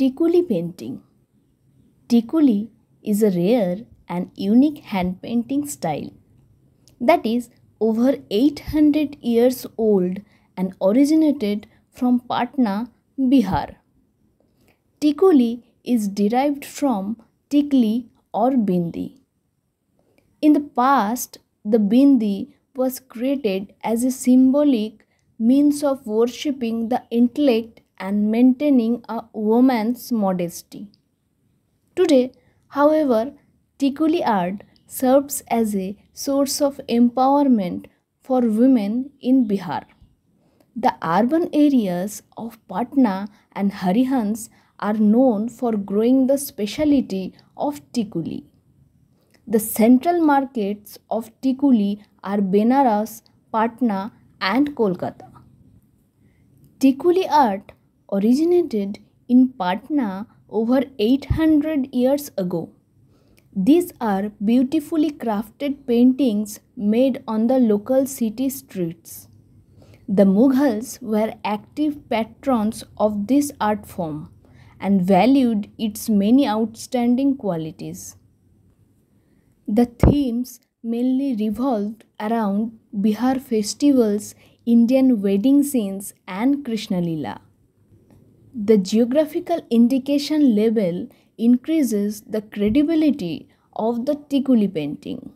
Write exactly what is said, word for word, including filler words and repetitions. Tikuli painting. Tikuli is a rare and unique hand painting style that is over eight hundred years old and originated from Patna, Bihar. Tikuli is derived from Tikli or Bindi. In the past, the Bindi was created as a symbolic means of worshipping the intellect and maintaining a woman's modesty. Today, however, Tikuli art serves as a source of empowerment for women in Bihar. The urban areas of Patna and Harihans are known for growing the speciality of Tikuli. The central markets of Tikuli are Benaras, Patna and Kolkata. Tikuli art originated in Patna over eight hundred years ago. These are beautifully crafted paintings made on the local city streets. The Mughals were active patrons of this art form and valued its many outstanding qualities. The themes mainly revolved around Bihar festivals, Indian wedding scenes and Krishna Lila. The geographical indication label increases the credibility of the Tikuli painting.